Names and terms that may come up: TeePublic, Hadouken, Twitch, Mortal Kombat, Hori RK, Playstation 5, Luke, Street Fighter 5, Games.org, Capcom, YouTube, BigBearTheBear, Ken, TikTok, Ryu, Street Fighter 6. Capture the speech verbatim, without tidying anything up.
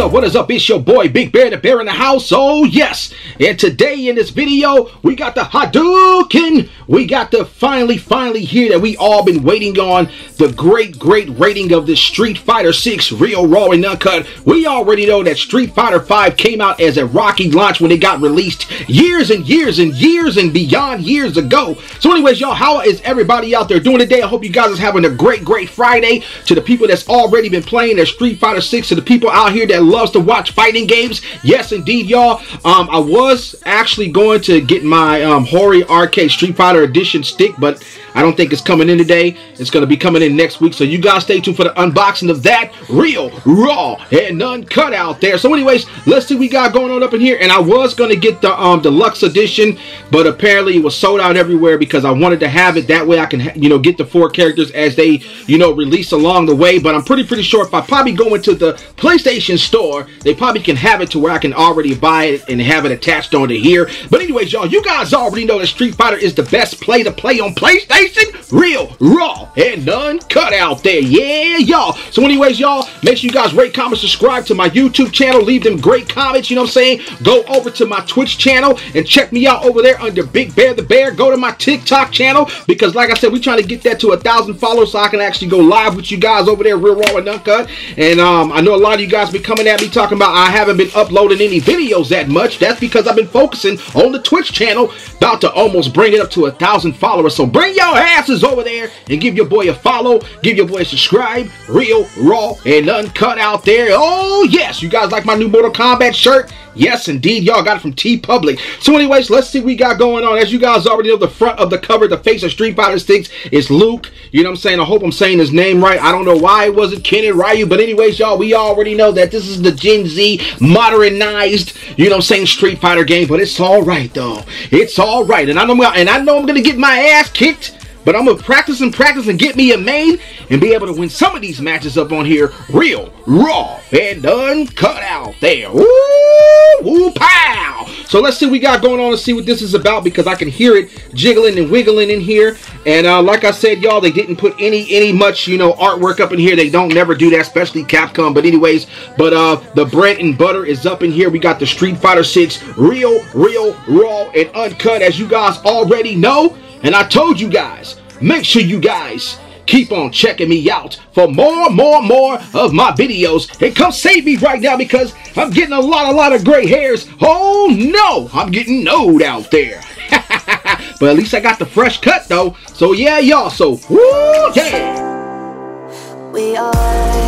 is up? What is up? It's your boy Big Bear the Bear in the house. Oh yes, and today in this video we got the Hadouken. We got the finally finally here that we all been waiting on, the great great rating of the Street Fighter six real, raw and uncut. We already know that Street Fighter five came out as a rocky launch when it got released years and years and years and beyond years ago. So anyways y'all, how is everybody out there doing today? I hope you guys is having a great great Friday. To the people that's already been playing their Street Fighter six, to the people out here that loves to watch fighting games, yes indeed y'all. um I was actually going to get my um Hori R K Street Fighter edition stick, but I don't think it's coming in today. It's going to be coming in next week, so you guys stay tuned for the unboxing of that real, raw and uncut out there. So anyways, let's see what we got going on up in here. And I was going to get the um deluxe edition, but apparently it was sold out everywhere because I wanted to have it that way I can, you know, get the four characters as they, you know, release along the way. But I'm pretty pretty sure if I probably go into the PlayStation store, they probably can have it to where I can already buy it and have it attached onto here. But anyways y'all, you guys already know that Street Fighter is the best play to play on PlayStation, real, raw and uncut out there. Yeah y'all, so anyways y'all, make sure you guys rate, comment, subscribe to my YouTube channel, leave them great comments, you know what I'm saying. Go over to my Twitch channel and check me out over there under Big Bear the Bear. Go to my TikTok channel because like I said, we're trying to get that to a thousand followers so I can actually go live with you guys over there, real, raw and uncut. And um I know a lot of you guys be coming at me talking about I haven't been uploading any videos that much. That's because I've been focusing on the Twitch channel, about to almost bring it up to a thousand followers. So bring your asses over there and give your boy a follow, give your boy a subscribe, real, raw and uncut out there. Oh yes, you guys like my new Mortal Kombat shirt? Yes indeed y'all, got it from TeePublic. So anyways, let's see what we got going on. As you guys already know, the front of the cover, the face of Street Fighter six is Luke. You know what I'm saying, I hope I'm saying his name right. I don't know why it wasn't Ken and Ryu, but anyways y'all, we already know that this is the Gen Z modernized, you know what I'm saying, Street Fighter game. But it's alright though, it's alright. And I know and I know I'm gonna get my ass kicked, but I'm going to practice and practice and get me a main and be able to win some of these matches up on here. Real, raw, and uncut out there. Woo, woo, pow. So let's see what we got going on and see what this is about because I can hear it jiggling and wiggling in here. And uh, like I said, y'all, they didn't put any, any much, you know, artwork up in here. They don't never do that, especially Capcom. But anyways, but uh, the bread and butter is up in here. We got the Street Fighter six, real, real, raw, and uncut, as you guys already know. And I told you guys, make sure you guys keep on checking me out for more, more, more of my videos. And come save me right now because I'm getting a lot, a lot of gray hairs. Oh no, I'm getting old out there. But at least I got the fresh cut though. So yeah, y'all, so woo, damn. We are